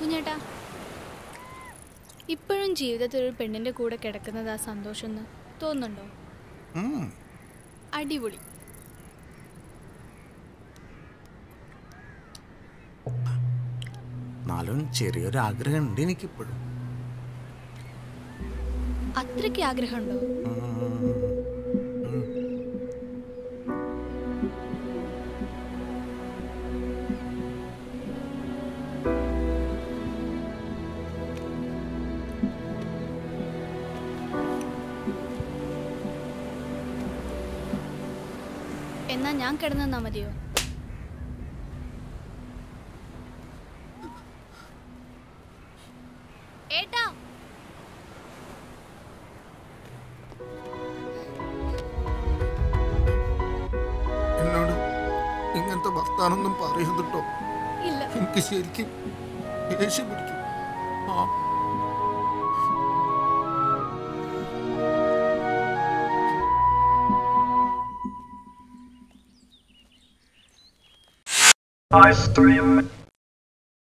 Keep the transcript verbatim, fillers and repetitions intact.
കുഞ്ഞേട്ടാ, ഇപ്പോഴും ജീവിതത്തിൽ ഒരു പെണ്ണിന്റെ കൂടെ കിടക്കുന്നത് ആ സന്തോഷം തോന്നുന്നുണ്ടോ? അടിപൊളി. നാലും ചെറിയൊരു ആഗ്രഹം ഉണ്ട് എനിക്കിപ്പോഴും. അത്രയ്ക്ക് ആഗ്രഹമുണ്ടോ? എന്നാ ഞാൻ കിടന്നാ മതിയോ? ൊന്നും പറയുന്നുട്ടോ, എനിക്ക് ശരിക്കും ദേഷ്യം പിടിക്കും. ആ